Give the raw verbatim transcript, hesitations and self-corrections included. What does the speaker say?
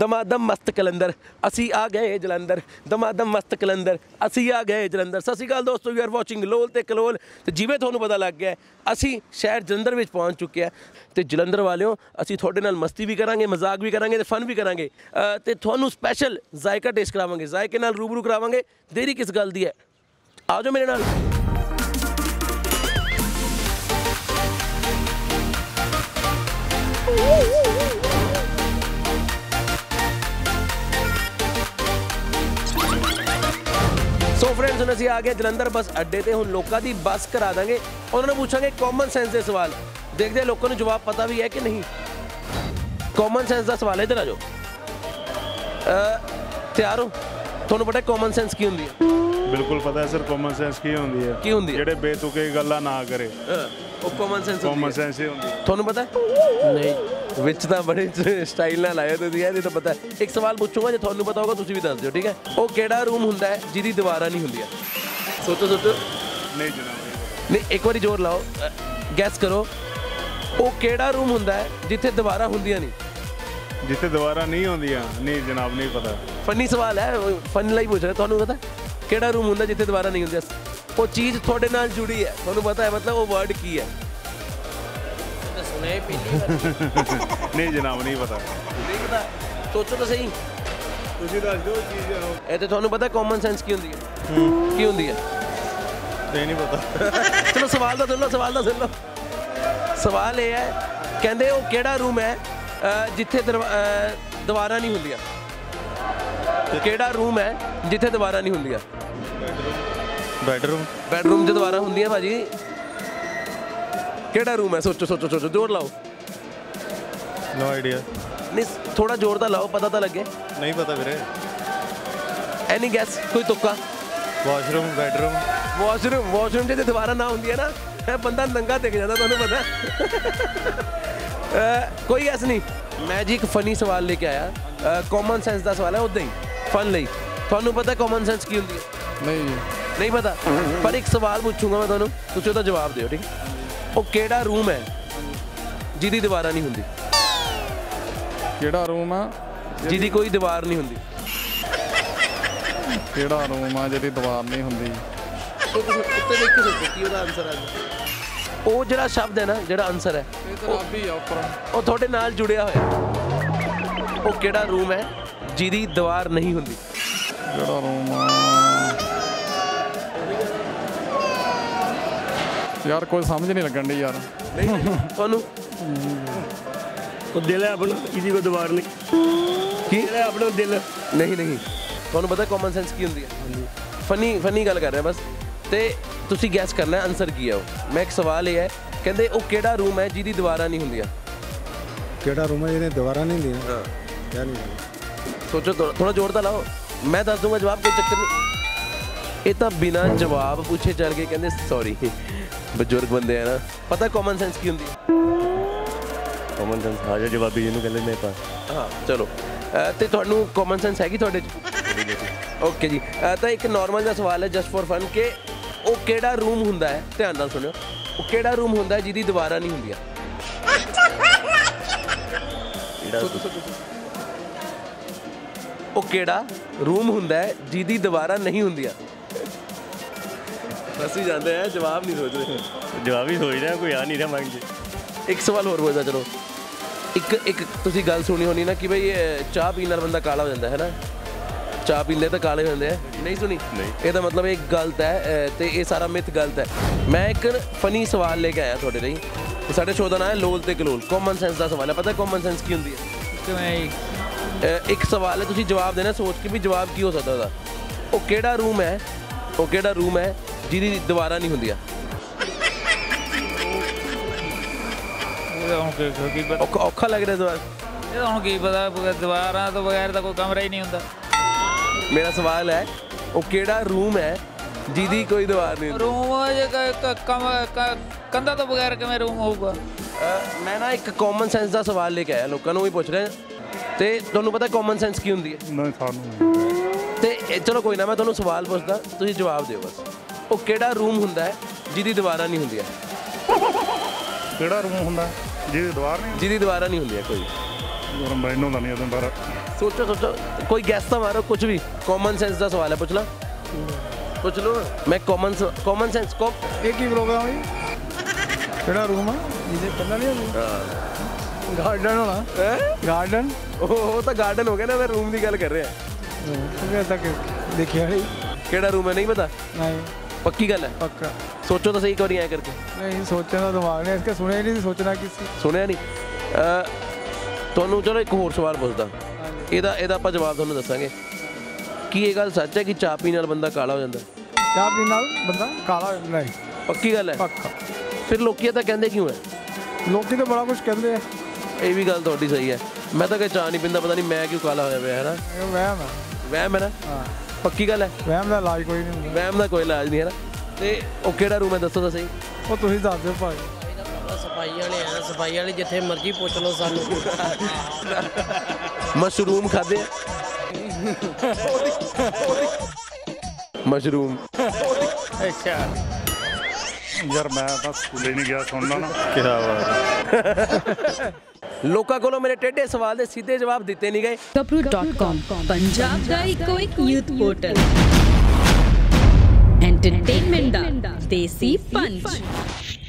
दमादम मस्त कलंदर असी आ गए जलंधर, दमादम मस्त कलंदर असी आ गए जलंधर। सत श्री अकाल दोस्तों, यू आर वॉचिंग लोल ते कलोल। तो जिवें तुहानू पता लग गया असी शहर जलंधर में पहुँच चुके हैं। तो जलंधर वालों असी थोड़े नाल मस्ती भी करांगे, मजाक भी करांगे, फन भी करांगे, तो तुहानू स्पैशल जायका टेस्ट करावांगे, जायके नाल रूबरू करावांगे। देरी किस गल दी है, आ जाओ मेरे नाल। सो फ्रेंड्स, हम असीं आ गए जलंधर बस अड्डे ते। हुण लोकां दी बस करा देंगे, उन्होंने पूछांगे कॉमन सेंस के सवाल, देखते हैं लोगों को जवाब पता भी है कि नहीं। कॉमन सेंस का सवाल है, इधर आ जाओ। तैयार हो? तुहानू पता है कॉमन सेंस की हुंदी है? बिल्कुल पता है सर, कॉमन सेंस की हुंदी है। की हुंदी है? जेहड़े बेतुके गल्लां ना करे, कॉमन सेंस। कॉमन सेंस ही होती है, तुहानू पता है? नहीं। विच तां बड़े स्टाइल नाल आए तुसीं, इह तां पता है। एक सवाल पूछूंगा, जे तुहानू पता होगा तुसीं भी दस दिओ, ठीक है? ओह किहड़ा रूम हुंदा है जिहदी दीवारां नहीं हुंदियां? सोचो सोचो। नहीं जनाब। नहीं, एक बारी जोर लाओ, गैस करो। ओह किहड़ा रूम हुंदा है जिथे दीवारां हुंदियां नहीं? जिथे दीवारां नहीं हुंदियां? नहीं जनाब, नहीं पता। फनी सवाल है, फन लाई पूछ रहा। तुहानू पता है किहड़ा रूम हुंदा जिथे दीवारां नहीं हुंदियां? वो चीज़ थोड़े नाल जुड़ी है, तुहानू पता है, मतलब वो वर्ड की है? नहीं जनाब, नहीं पता। नहीं पता? सोचो तो सही, तुसीं दस दो चीज़। ए ते तुहानू पता कॉमन सेंस की हुंदी है? की हुंदी है? ते नहीं पता। चलो सवाल दा सुन लो, सवाल दा सुन लो। सवाल ये है, कहंदे वो किहड़ा रूम है जिथे दीवारां नहीं हुंदियां? किहड़ा रूम है जिथे दीवारां नहीं हुंदियां? बेडरूम। बेडरूम जो दोबारा होंगी है भाजी, केड़ा रूम है? सोचो सोचो सोचो, जोर लाओ। No idea. नहीं, थोड़ा जोर तो लाओ, पता तो लगे। नहीं पता मेरे। एनी गैस, कोई तुक्का? वॉशरूम। बेडरूम। वॉशरूम। वॉशरूम जो दोबारा ना होंगी है ना, बंदा नंगा दिख जाता, तुम्हें पता। uh, कोई गैस नहीं? मैं जी एक फनी सवाल लेके आया, कॉमन सेंस का सवाल है, उदा ही फन ली। थानू पता कॉमन सेंस की होंगी? नहीं, नहीं पता। पर एक सवाल पूछूंगा मैं तुहानू, तुसीं ओहदा जवाब दिओ, ठीक? वो केड़ा रूम है जिहदी दीवारां नहीं हुंदी? केड़ा रूम है जिहदी कोई दीवार नहीं हुंदी? केड़ा रूम है जिहदी दीवार नहीं हुंदी? उत्ते देख के सोचो कि ओहदा आंसर आ। वो जिहड़ा शब्द है ना, जिहड़ा आंसर है, वो तुहाडे नाल जुड़िया होया। वो केड़ा रूम है जिहदी दीवार नहीं हुंदी? केड़ा रूम है यार, कोई समझ नहीं लगन दी यार। नहीं तो दिल है अपना, किसी को दीवार नहीं। की है अपना दिल? नहीं नहीं। तुहानू पता कॉमन सेंस की हुंदी है? फनी फनी गल कर रहे बस, ते तुसीं गैस करना आंसर की है। वो मैं एक सवाल ये है, कहंदे वो केड़ा रूम है जिहदी दीवारां नहीं हुंदियां? केड़ा रूम है जिहदी दीवारां नहीं हुंदियां? यार नहीं। सोचो, थोड़ा जोर तो लाओ, मैं दस दूंगा जवाब, कोई चक्कर नहीं। ये तो बिना जवाब पूछे चल गए, कहंदे सॉरी। बजुर्ग बंदे हैं ना, पता है कॉमन सेंस की होंगी? कॉमन सेंस, हाँ जो जवाबी जी कहते मेरे पास। हाँ चलो, तो थोड़ा कॉमन सेंस है थोड़े। ओके जी, तो एक नॉर्मल जहा सवाल है, जस्ट फॉर फन, के वो केड़ा रूम हुंदा है, ध्यान नाल सुनियो, वो केड़ा रूम हुंदा है जिहदी दीवारां नहीं हुंदियां? वो केड़ा रूम हुंदा है जिहदी दीवारां नहीं हुंदियां? फंसी जाते हैं, जवाब नहीं सोच रहे। जवाब ही सोच रहे हैं, कोई आ नहीं रहा मांगे। एक सवाल होर पूछा, चलो। एक एक तुसी गल सुनी होनी ना कि भाई चाह पीने वाला बंदा काला हो जाता है ना, चाह पीने तो काले हो जाते हैं, नहीं सुनी? नहीं। ये मतलब एक गलत है, तो ये सारा मिथ गलत है। मैं एक फनी सवाल लेके आया थोड़े लिए। साढ़े शो का नाम है लोल ते कलोल, कॉमन सेंस का सवाल है। पता है कॉमन सेंस की होंगी है? एक सवाल है, तुसी जवाब देना सोच के भी जवाब की हो सकता था। वो केड़ा रूम है, वो केड़ा रूम है जिहदी दीवारां नहीं हुंदियां? औखा लग रहा सवाल। हुण की पता, दीवारां तो बगैर तो कोई कमरा ही नहीं हुंदा। मेरा सवाल है, वो केड़ा रूम है जिहदी कोई दीवार नहीं? रूम कंधा तो बगैर किवें रूम होगा? मैं ना एक कॉमन सेंस का सवाल लेके आया, लोगों को भी पूछ रहे हैं। तो तुहानू पता कॉमन सेंस की हुंदी है? नहीं सानू। चलो कोई ना, मैं तुहानू सवाल पुछदा, तुसीं जवाब दिओ बस। वो केड़ा रूम हुंदा है जिहदी दीवारां नहीं हुंदियां? केड़ा रूम हुंदा जिहदी दीवार नहीं, जिहदी दीवारां नहीं हुंदियां? कोई रूम बनो दा नहीं, दीवार सोचो सोचो, कोई गैस तो मारो कुछ भी। कॉमन सेंस का सवाल है, पूछ लो पूछ लो। मैं कॉमन कॉमन सेंस को एक ही प्रोग्राम है रूम है गार्डन होना गार्डन ओ तो गार्डन हो गया ना, मैं रूम की गल कर रहे हैं। तो देखिए केड़ा रूम है नहीं पता, नहीं पक्की गल है, पक्का सोचो तो सही करी आए करके। नहीं सोचना दिमाग ने इसके सुने नहीं सोचना किसी सुने नहीं। तुहानू चलो एक होर सवाल पुछदा, ਇਹਦਾ ਇਹਦਾ ਆਪਾਂ ਜਵਾਬ ਤੁਹਾਨੂੰ ਦੱਸਾਂਗੇ। ਕੀ ਇਹ ਗੱਲ ਸੱਚ ਹੈ ਕਿ ਚਾਹ ਪੀਣ ਨਾਲ ਬੰਦਾ ਕਾਲਾ ਹੋ ਜਾਂਦਾ? ਚਾਹ ਪੀਣ ਨਾਲ ਬੰਦਾ ਕਾਲਾ ਹੁੰਦਾ ਹੈ, ਪੱਕੀ ਗੱਲ ਹੈ, ਪੱਕਾ। ਫਿਰ ਲੋਕੀ ਤਾਂ ਕਹਿੰਦੇ ਕਿਉਂ ਹੈ? ਲੋਕੀ ਤਾਂ ਬੜਾ ਕੁਝ ਕਹਿੰਦੇ ਆ, ਇਹ ਵੀ ਗੱਲ ਤੁਹਾਡੀ ਸਹੀ ਹੈ। ਮੈਂ ਤਾਂ ਕਿ ਚਾਹ ਨਹੀਂ ਪੀਂਦਾ, ਪਤਾ ਨਹੀਂ ਮੈਂ ਕਿਉਂ ਕਾਲਾ ਹੋਇਆ ਪਿਆ, ਹੈ ਨਾ ਵਹਿਮ ਹੈ, ਵਹਿਮ ਹੈ ਨਾ, ਪੱਕੀ ਗੱਲ ਹੈ। ਵਹਿਮ ਦਾ ਇਲਾਜ ਕੋਈ ਨਹੀਂ, ਵਹਿਮ ਦਾ ਕੋਈ ਇਲਾਜ ਨਹੀਂ ਹੈ ਨਾ। ਤੇ ਉਹ ਕਿਹੜਾ ਰੂਮ ਹੈ ਦੱਸੋ ਤਾਂ ਸਹੀ, ਉਹ ਤੁਸੀਂ ਦੱਸ ਦਿਓ ਭਾਈ। सफाई वाले हैं, सफाई वाले जिथे मर्जी पूछ लो सानू। मशरूम खाते मशरूम। अच्छा यार मैं बस स्कूल नहीं गया, सुनना ना क्या बात। लोका कोलो मेरे टेढ़े सवाल दे सीधे जवाब दिते नहीं गए। gabruu डॉट com पंजाब दा इकोइक यूथ पोर्टल, एंटरटेनमेंट दा देसी पंच।